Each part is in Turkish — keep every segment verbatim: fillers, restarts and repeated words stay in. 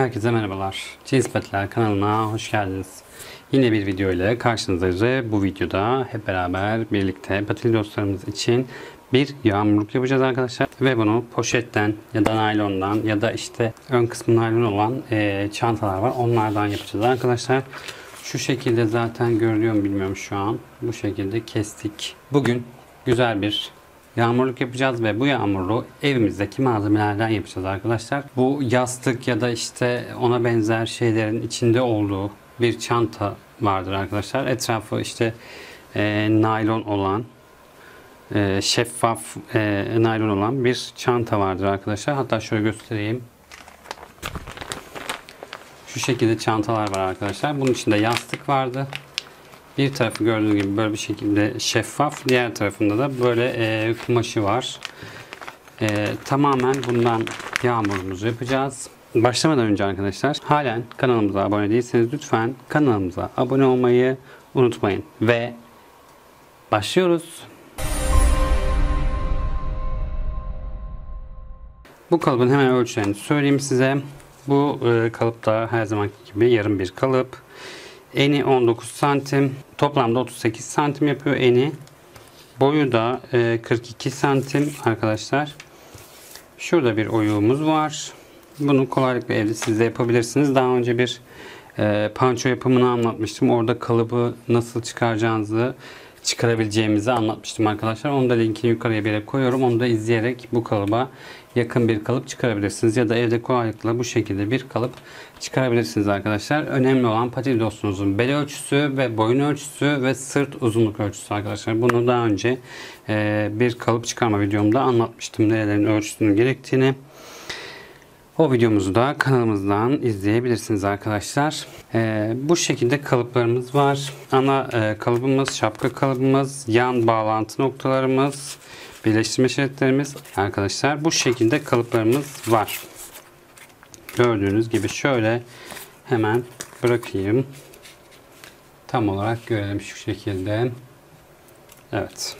Herkese merhabalar. Cins Patiler kanalına hoş geldiniz. Yine bir video ile karşınızdayız ve bu videoda hep beraber birlikte patili dostlarımız için bir yağmurluk yapacağız arkadaşlar. Ve bunu poşetten ya da naylondan ya da işte ön kısmı naylon olan e, çantalar var. Onlardan yapacağız arkadaşlar. Şu şekilde zaten görülüyor mu bilmiyorum şu an. Bu şekilde kestik. Bugün güzel bir yağmurluk yapacağız ve bu yağmurluğu evimizdeki malzemelerden yapacağız arkadaşlar. Bu yastık ya da işte ona benzer şeylerin içinde olduğu bir çanta vardır arkadaşlar. Etrafı işte e, naylon olan, e, şeffaf e, naylon olan bir çanta vardır arkadaşlar. Hatta şöyle göstereyim. Şu şekilde çantalar var arkadaşlar. Bunun içinde yastık vardı. Bir tarafı gördüğünüz gibi böyle bir şekilde şeffaf, diğer tarafında da böyle e, kumaşı var. E, tamamen bundan yağmurumuzu yapacağız. Başlamadan önce arkadaşlar, halen kanalımıza abone değilseniz lütfen kanalımıza abone olmayı unutmayın. Ve başlıyoruz. Bu kalıbın hemen ölçülerini söyleyeyim size. Bu e, kalıp da her zamanki gibi yarım bir kalıp. Eni on dokuz santim, toplamda otuz sekiz santim yapıyor eni. Boyu da kırk iki santim arkadaşlar. Şurada bir oyuğumuz var. Bunu kolaylıkla evde siz de yapabilirsiniz. Daha önce bir panço yapımını anlatmıştım. Orada kalıbı nasıl çıkaracağınızı, çıkarabileceğimizi anlatmıştım arkadaşlar. Onu da linkini yukarıya bir yere koyuyorum. Onu da izleyerek bu kalıba yakın bir kalıp çıkarabilirsiniz. Ya da evde kolaylıkla bu şekilde bir kalıp çıkarabilirsiniz arkadaşlar. Önemli olan patili dostunuzun bel ölçüsü ve boyun ölçüsü ve sırt uzunluk ölçüsü arkadaşlar. Bunu daha önce bir kalıp çıkarma videomda anlatmıştım. Nerelerin ölçüsünün gerektiğini. O videomuzu da kanalımızdan izleyebilirsiniz arkadaşlar. Ee, bu şekilde kalıplarımız var. Ana e, kalıbımız, şapka kalıbımız, yan bağlantı noktalarımız, birleştirme şeritlerimiz arkadaşlar. Bu şekilde kalıplarımız var. Gördüğünüz gibi şöyle hemen bırakayım. Tam olarak görelim şu şekilde. Evet.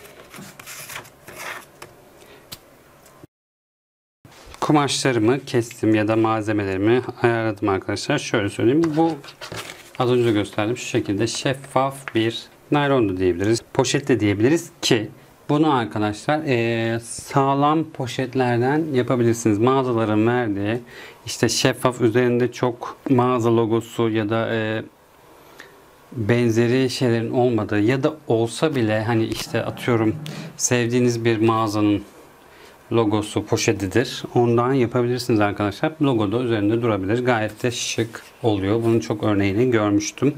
Kumaşlarımı kestim ya da malzemelerimi ayarladım arkadaşlar. Şöyle söyleyeyim. Bu az önce gösterdim. Şu şekilde şeffaf bir naylon da diyebiliriz. Poşet de diyebiliriz ki bunu arkadaşlar e, sağlam poşetlerden yapabilirsiniz. Mağazaların verdiği işte şeffaf, üzerinde çok mağaza logosu ya da e, benzeri şeylerin olmadığı ya da olsa bile hani işte atıyorum sevdiğiniz bir mağazanın logosu poşetidir. Ondan yapabilirsiniz arkadaşlar. Logo da üzerinde durabilir. Gayet de şık oluyor. Bunun çok örneğini görmüştüm.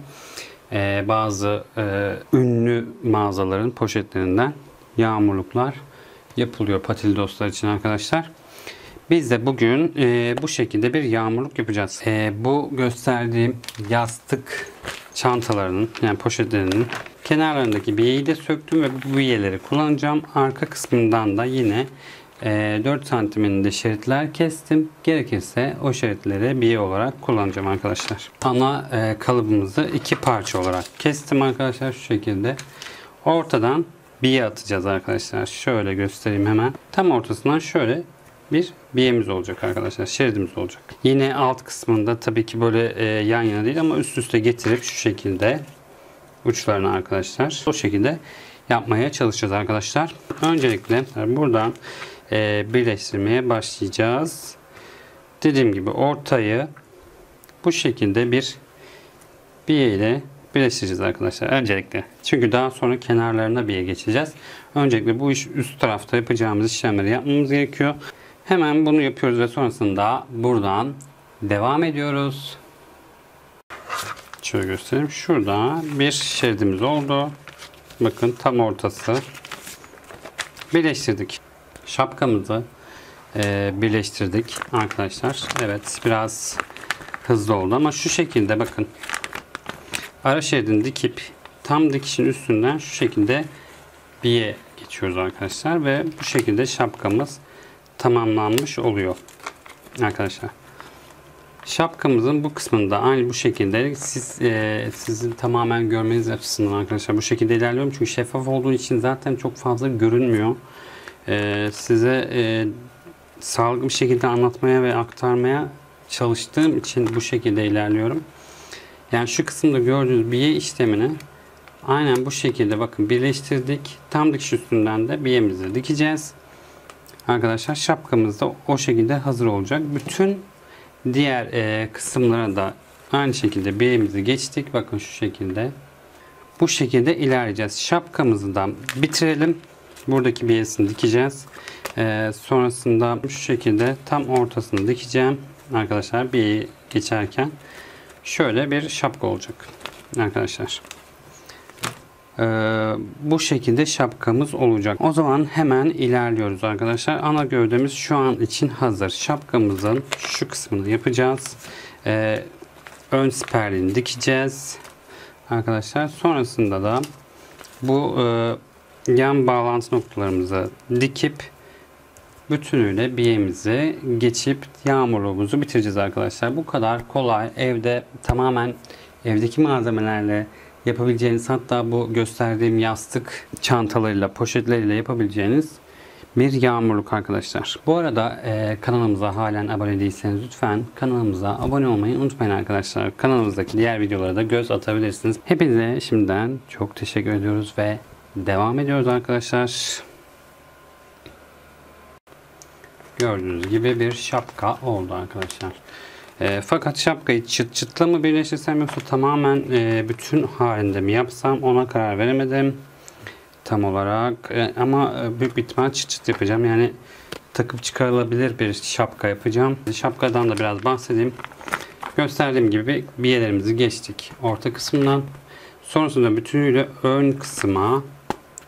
Ee, bazı e, ünlü mağazaların poşetlerinden yağmurluklar yapılıyor patili dostlar için arkadaşlar. Biz de bugün e, bu şekilde bir yağmurluk yapacağız. E, bu gösterdiğim yastık çantalarının, yani poşetlerinin kenarlarındaki biyeyi de söktüm ve bu biyeleri kullanacağım. Arka kısmından da yine dört santiminde şeritler kestim. Gerekirse o şeritleri biye olarak kullanacağım arkadaşlar. Ana kalıbımızı iki parça olarak kestim arkadaşlar. Şu şekilde. Ortadan biye atacağız arkadaşlar. Şöyle göstereyim hemen. Tam ortasından şöyle bir biyemiz olacak arkadaşlar. Şeridimiz olacak. Yine alt kısmında tabii ki böyle yan yana değil ama üst üste getirip şu şekilde uçlarını arkadaşlar. O şekilde yapmaya çalışacağız arkadaşlar. Öncelikle buradan birleştirmeye başlayacağız. Dediğim gibi ortayı bu şekilde bir biye ile birleştireceğiz arkadaşlar. Öncelikle. Çünkü daha sonra kenarlarına biye geçeceğiz. Öncelikle bu iş üst tarafta yapacağımız işlemleri yapmamız gerekiyor. Hemen bunu yapıyoruz ve sonrasında buradan devam ediyoruz. Şöyle göstereyim. Şurada bir şeridimiz oldu. Bakın tam ortası. Birleştirdik. Şapkamızı e, birleştirdik arkadaşlar. Evet, biraz hızlı oldu ama şu şekilde bakın. Ara şeridini dikip tam dikişin üstünden şu şekilde biye geçiyoruz arkadaşlar ve bu şekilde şapkamız tamamlanmış oluyor arkadaşlar. Şapkamızın bu kısmında aynı bu şekilde siz e, sizin tamamen görmeniz açısından arkadaşlar bu şekilde ilerliyorum çünkü şeffaf olduğu için zaten çok fazla görünmüyor. Ee, size e, sağlıklı bir şekilde anlatmaya ve aktarmaya çalıştığım için bu şekilde ilerliyorum. Yani şu kısımda gördüğünüz biye işlemini aynen bu şekilde bakın birleştirdik. Tam dikiş üstünden de biyemizi dikeceğiz. Arkadaşlar şapkamız da o şekilde hazır olacak. Bütün diğer e, kısımlara da aynı şekilde biyemizi geçtik. Bakın şu şekilde. Bu şekilde ilerleyeceğiz. Şapkamızı da bitirelim. Buradaki biyesini dikeceğiz. Ee, sonrasında şu şekilde tam ortasını dikeceğim. Arkadaşlar biyeyi geçerken şöyle bir şapka olacak. Arkadaşlar. Ee, bu şekilde şapkamız olacak. O zaman hemen ilerliyoruz arkadaşlar. Ana gövdemiz şu an için hazır. Şapkamızın şu kısmını yapacağız. Ee, ön siperliğini dikeceğiz. Arkadaşlar sonrasında da bu e, yan bağlantı noktalarımızı dikip bütünüyle biyemizi geçip yağmurluğumuzu bitireceğiz arkadaşlar. Bu kadar kolay, evde tamamen evdeki malzemelerle yapabileceğiniz, hatta bu gösterdiğim yastık çantalarıyla, poşetleriyle yapabileceğiniz bir yağmurluk arkadaşlar. Bu arada e, kanalımıza halen abone değilseniz lütfen kanalımıza abone olmayı unutmayın arkadaşlar. Kanalımızdaki diğer videolara da göz atabilirsiniz. Hepinize şimdiden çok teşekkür ediyoruz ve devam ediyoruz arkadaşlar. Gördüğünüz gibi bir şapka oldu arkadaşlar. E, fakat şapkayı çıt çıtla mı birleştirsem yoksa tamamen e, bütün halinde mi yapsam ona karar veremedim. Tam olarak e, ama büyük bir ihtimal çıt çıt yapacağım. Yani takıp çıkarılabilir bir şapka yapacağım. Şapkadan da biraz bahsedeyim. Gösterdiğim gibi biyelerimizi geçtik orta kısımdan. Sonrasında bütünüyle ön kısma,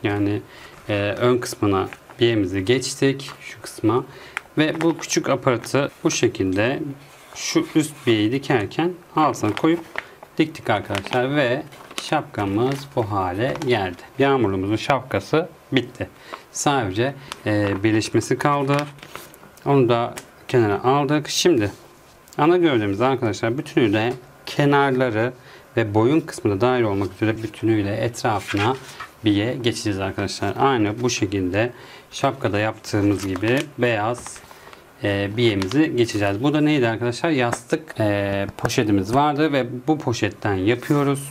yani e, ön kısmına biyemizi geçtik, şu kısma. Ve bu küçük aparatı bu şekilde şu üst biyeyi dikerken altına koyup diktik arkadaşlar ve şapkamız bu hale geldi. Yağmurluğumuzun şapkası bitti. Sadece e, birleşmesi kaldı. Onu da kenara aldık. Şimdi ana gövdemizde arkadaşlar bütünüyle kenarları ve boyun kısmına dahil olmak üzere bütünüyle etrafına biye geçeceğiz arkadaşlar. Aynı bu şekilde şapkada yaptığımız gibi beyaz E, biyemizi geçeceğiz. Bu da neydi arkadaşlar? Yastık e, poşetimiz vardı ve bu poşetten yapıyoruz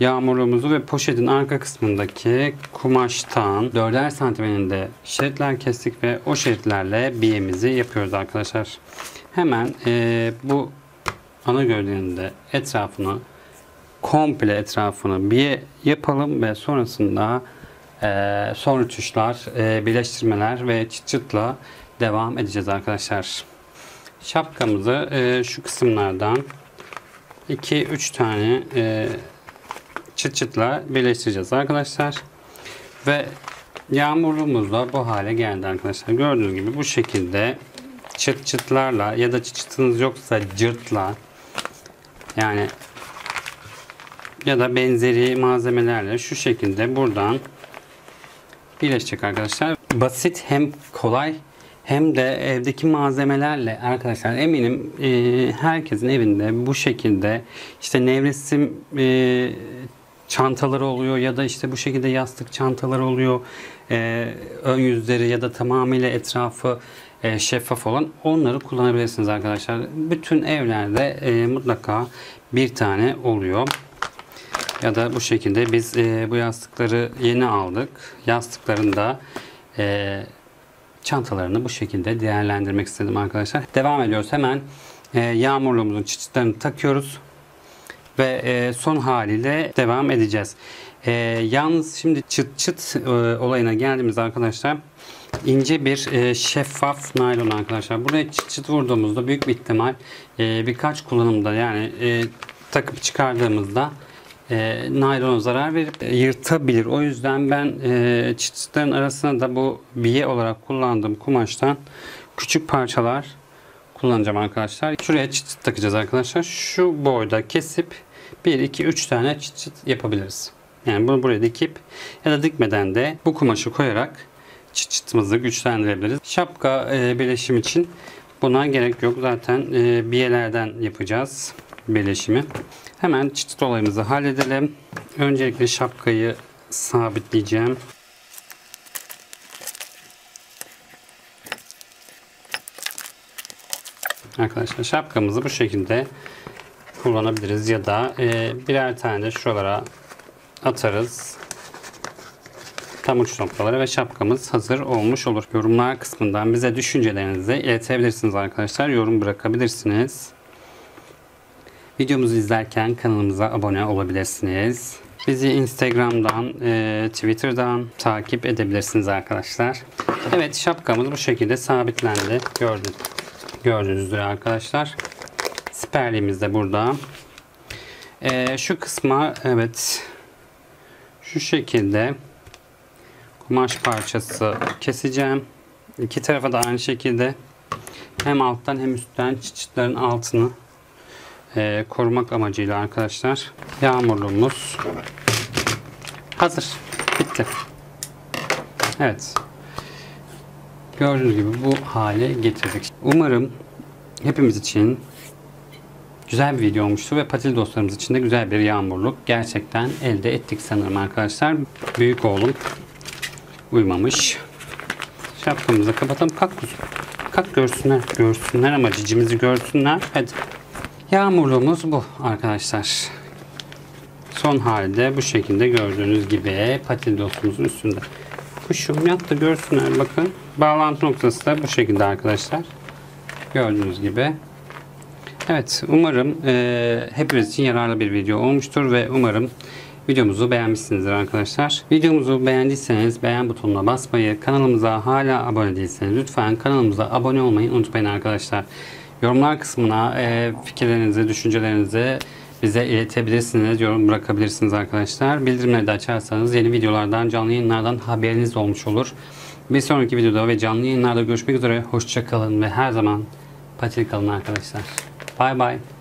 yağmurluğumuzu ve poşetin arka kısmındaki kumaştan dörder santimetrede şeritler kestik ve o şeritlerle biyemizi yapıyoruz arkadaşlar. Hemen e, bu ana gövdenin de etrafını, komple etrafını biye yapalım ve sonrasında e, son rütuşlar, e, birleştirmeler ve çıt çıtla devam edeceğiz arkadaşlar. Şapkamızı e, şu kısımlardan iki üç tane e, çıt çıtla birleştireceğiz arkadaşlar. Ve yağmurluğumuz da bu hale geldi arkadaşlar. Gördüğünüz gibi bu şekilde çıt çıtlarla ya da çıt çıtınız yoksa cırtla, yani ya da benzeri malzemelerle şu şekilde buradan birleşecek arkadaşlar. Basit, hem kolay hem de evdeki malzemelerle arkadaşlar. Eminim e, herkesin evinde bu şekilde işte nevresim e, çantaları oluyor ya da işte bu şekilde yastık çantaları oluyor. E, ön yüzleri ya da tamamıyla etrafı e, şeffaf olan, onları kullanabilirsiniz arkadaşlar. Bütün evlerde e, mutlaka bir tane oluyor. Ya da bu şekilde biz e, bu yastıkları yeni aldık. Yastıklarında eee çantalarını bu şekilde değerlendirmek istedim arkadaşlar. Devam ediyoruz. Hemen e, yağmurluğumuzun çıt çıtlarını takıyoruz ve e, son haliyle devam edeceğiz. E, yalnız şimdi çıt çıt e, olayına geldiğimiz arkadaşlar, ince bir e, şeffaf naylon arkadaşlar. Buraya çıt çıt vurduğumuzda büyük bir ihtimal e, birkaç kullanımda, yani e, takıp çıkardığımızda E, naylona zarar verip e, yırtabilir. O yüzden ben e, çıt çıtların arasına da bu biye olarak kullandığım kumaştan küçük parçalar kullanacağım arkadaşlar. Şuraya çıt çıt takacağız arkadaşlar. Şu boyda kesip bir iki üç tane çıt çıt yapabiliriz. Yani bunu buraya dikip ya da dikmeden de bu kumaşı koyarak çıt çıtımızı güçlendirebiliriz. Şapka e, birleşim için buna gerek yok. Zaten e, biyelerden yapacağız birleşimi. Hemen çıt çıt olayımızı halledelim. Öncelikle şapkayı sabitleyeceğim. Arkadaşlar şapkamızı bu şekilde kullanabiliriz ya da e, birer tane de şuralara atarız. Tam uç noktalara ve şapkamız hazır olmuş olur. Yorumlar kısmından bize düşüncelerinizi iletebilirsiniz arkadaşlar. Yorum bırakabilirsiniz. Videomuzu izlerken kanalımıza abone olabilirsiniz. Bizi Instagram'dan, e, Twitter'dan takip edebilirsiniz arkadaşlar. Evet, şapkamız bu şekilde sabitlendi. Gördünüz. Gördüğünüz üzere arkadaşlar. Siperliğimiz de burada. E, şu kısma evet şu şekilde kumaş parçası keseceğim. İki tarafa da aynı şekilde hem alttan hem üstten çıtçıtların altını e, korumak amacıyla arkadaşlar. Yağmurluğumuz hazır. Bitti. Evet. Gördüğünüz gibi bu hale getirdik. Umarım hepimiz için güzel bir video olmuştu ve patili dostlarımız için de güzel bir yağmurluk gerçekten elde ettik sanırım arkadaşlar. Büyük oğlum uyumamış. Şapkamızı kapatalım. Kalk kuzum. Kalk görsünler. Görsünler ama cicimizi görsünler. Hadi. Yağmurluğumuz bu arkadaşlar. Son halde bu şekilde gördüğünüz gibi patili dostumuzun üstünde. Kuşum yattı görsünler bakın. Bağlantı noktası da bu şekilde arkadaşlar. Gördüğünüz gibi. Evet, umarım e, hepimiz için yararlı bir video olmuştur ve umarım videomuzu beğenmişsinizdir arkadaşlar. Videomuzu beğendiyseniz beğen butonuna basmayı, kanalımıza hala abone değilseniz lütfen kanalımıza abone olmayı unutmayın arkadaşlar. Yorumlar kısmına e, fikirlerinizi, düşüncelerinizi bize iletebilirsiniz, yorum bırakabilirsiniz arkadaşlar. Bildirimleri de açarsanız yeni videolardan, canlı yayınlardan haberiniz olmuş olur. Bir sonraki videoda ve canlı yayınlarda görüşmek üzere. Hoşça kalın ve her zaman patilik kalın arkadaşlar. Bye bye.